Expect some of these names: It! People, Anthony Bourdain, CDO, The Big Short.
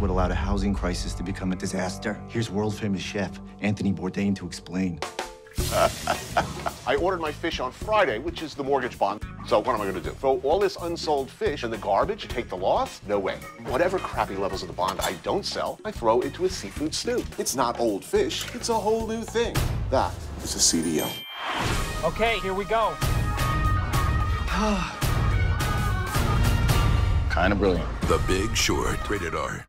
what allowed a housing crisis to become a disaster. Here's world-famous chef Anthony Bourdain to explain. I ordered my fish on Friday, which is the mortgage bond. So what am I going to do? Throw all this unsold fish in the garbage, take the loss? No way. Whatever crappy levels of the bond I don't sell, I throw into a seafood stew. It's not old fish. It's a whole new thing. That is a CDO. Okay, here we go. Kind of brilliant. The Big Short. Rated R.